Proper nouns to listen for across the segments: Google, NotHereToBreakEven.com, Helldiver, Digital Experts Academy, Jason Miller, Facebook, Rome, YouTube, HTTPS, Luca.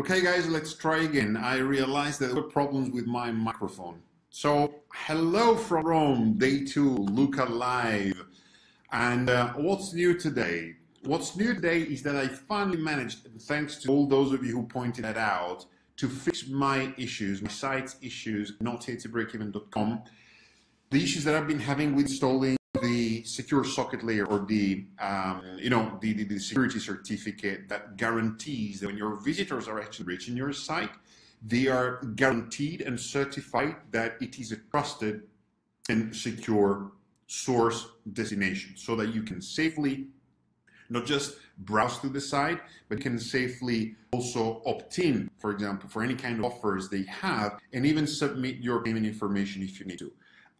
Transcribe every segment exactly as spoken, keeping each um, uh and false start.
Okay guys, let's try again. I realized that there were problems with my microphone. So, hello from Rome, day two, Luca live. And uh, what's new today? What's new today is that I finally managed, thanks to all those of you who pointed that out, to fix my issues, my site's issues, Not Here To Break Even dot com. The issues that I've been having with installing the secure socket layer, or the um, you know the, the, the security certificate that guarantees that when your visitors are actually reaching your site, they are guaranteed and certified that it is a trusted and secure source destination, so that you can safely not just browse through the site, but can safely also opt in, for example, for any kind of offers they have, and even submit your payment information if you need to.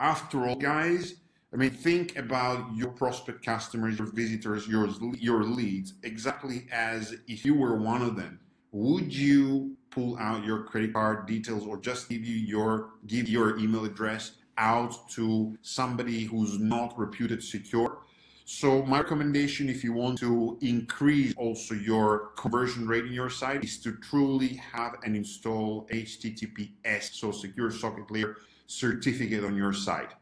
After all, guys, I mean, think about your prospect customers, your visitors, your, your leads, exactly as if you were one of them. Would you pull out your credit card details, or just give you your, give your email address out to somebody who's not reputed secure? So my recommendation, if you want to increase also your conversion rate in your site, is to truly have and install H T T P S, so secure socket layer certificate, on your site.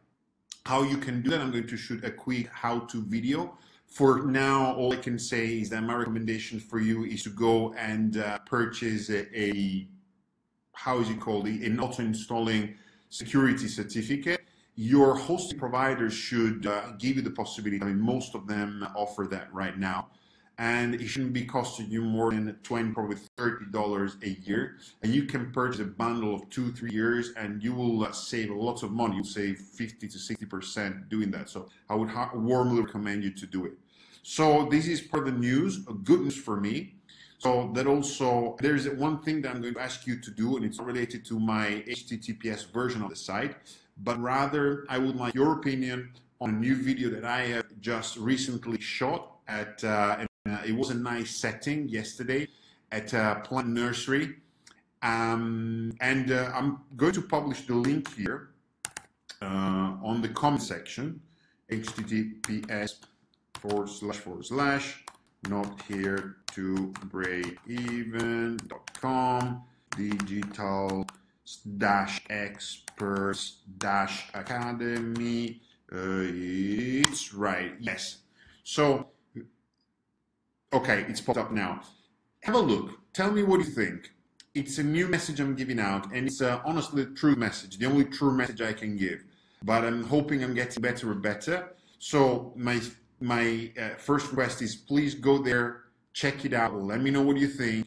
How you can do that, I'm going to shoot a quick how-to video. For now, all I can say is that my recommendation for you is to go and uh, purchase a, a, how is it called, an auto-installing security certificate. Your hosting providers should uh, give you the possibility. I mean, most of them offer that right now. And it shouldn't be costing you more than twenty, probably thirty dollars a year. And you can purchase a bundle of two, three years, and you will uh, save lots of money. You'll save fifty to sixty percent doing that. So I would warmly recommend you to do it. So this is part of the news, good news for me. So that also, there's one thing that I'm going to ask you to do, and it's related to my H T T P S version of the site, but rather I would like your opinion on a new video that I have just recently shot at uh, Uh, it was a nice setting yesterday at a uh, plant nursery, um, and uh, I'm going to publish the link here uh, on the comment section, H T T P S forward slash forward slash not here to break even dot com digital dash experts dash academy. Uh, it's right, yes. So. Okay, it's popped up now. Have a look. Tell me what you think. It's a new message I'm giving out, and it's uh, honestly a true message, the only true message I can give. But I'm hoping I'm getting better and better. So my, my uh, first request is, please go there, check it out, let me know what you think.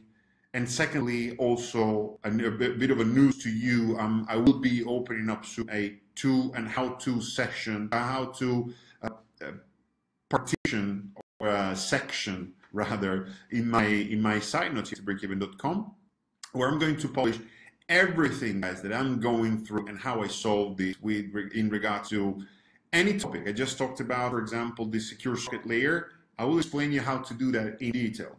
And secondly, also a, a bit of a news to you. Um, I will be opening up soon a to and how-to session, a how-to uh, uh, partition or uh, section. Rather, in my in my site, Not Here To Break Even dot com, where I'm going to publish everything, guys, that I'm going through and how I solved this with in regard to any topic. I just talked about, for example, the secure socket layer. I will explain you how to do that in detail.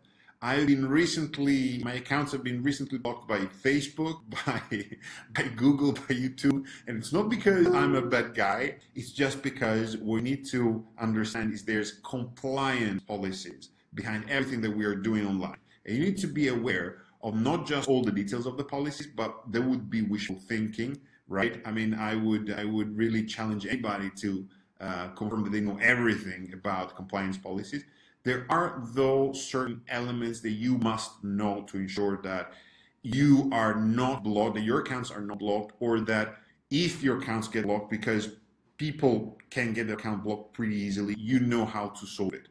I've been recently, my accounts have been recently blocked by Facebook, by, by Google, by YouTube. And it's not because I'm a bad guy. It's just because we need to understand is there's compliance policies behind everything that we are doing online. And you need to be aware of not just all the details of the policies, but there would be wishful thinking, right? I mean, I would, I would really challenge anybody to uh, confirm that they know everything about compliance policies. There are, though, certain elements that you must know to ensure that you are not blocked, that your accounts are not blocked, or that if your accounts get blocked, because people can get their account blocked pretty easily, you know how to solve it.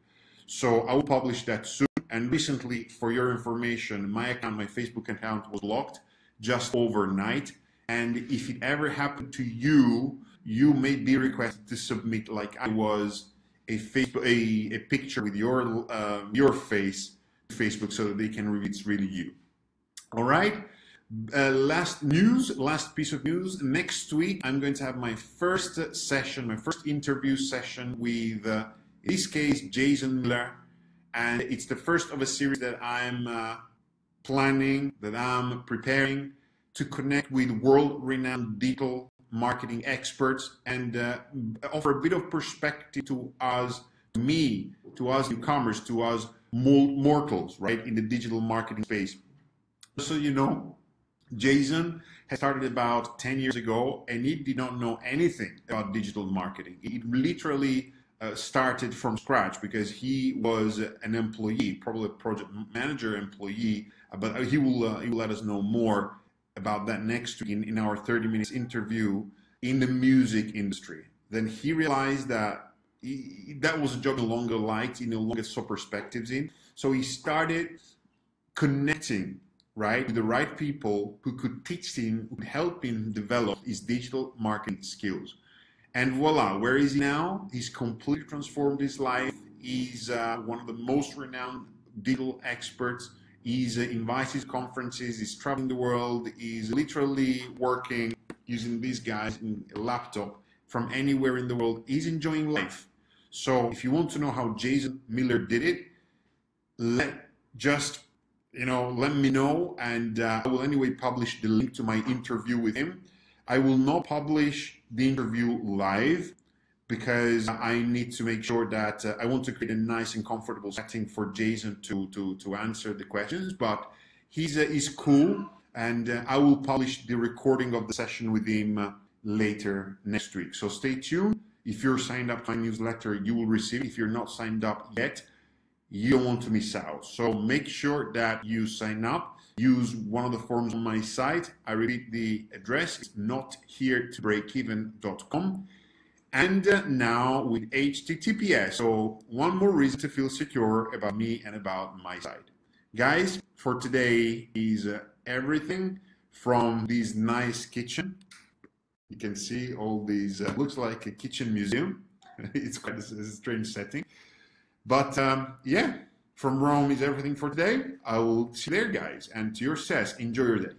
So I will publish that soon. And recently, for your information, my account, my Facebook account was blocked just overnight. And if it ever happened to you, you may be requested to submit, like I was, A, Facebook, a, a picture with your, uh, your face to Facebook so that they can read it's really you. All right? Uh, last news, last piece of news. Next week, I'm going to have my first session, my first interview session with, uh, in this case, Jason Miller. And it's the first of a series that I'm uh, planning, that I'm preparing to connect with world-renowned digital marketing experts and uh, offer a bit of perspective to us, to me, to us newcomers, to us mortals, right, in the digital marketing space. So you know, Jason has started about ten years ago, and he did not know anything about digital marketing. He literally uh, started from scratch because he was an employee, probably a project manager employee, but he will, uh, he will let us know more about that next week in, in our thirty minutes interview in the music industry. Then he realized that he, that was a job he no longer liked, he no longer saw perspectives in. So he started connecting, right, with the right people who could teach him, who could help him develop his digital marketing skills. And voila, where is he now? He's completely transformed his life. He's uh, one of the most renowned digital experts. He's uh, invites his conferences, he's traveling the world, he's literally working using these guys in a laptop from anywhere in the world. He's enjoying life. So if you want to know how Jason Miller did it, let just, you know, let me know, and uh, I will anyway publish the link to my interview with him. I will not publish the interview live because I need to make sure that uh, I want to create a nice and comfortable setting for Jason to, to, to answer the questions, but he's, uh, he's cool, and uh, I will publish the recording of the session with him uh, later next week. So stay tuned. If you're signed up to my newsletter, you will receive. If you're not signed up yet, you don't want to miss out. So make sure that you sign up. Use one of the forms on my site. I repeat the address. It's not here to break even dot com. And now with H T T P S, so one more reason to feel secure about me and about my site. Guys, for today is uh, everything from this nice kitchen. You can see all these, uh, looks like a kitchen museum. It's quite a, a strange setting. But um, yeah, from Rome is everything for today. I will see you there, guys. And to your success, enjoy your day.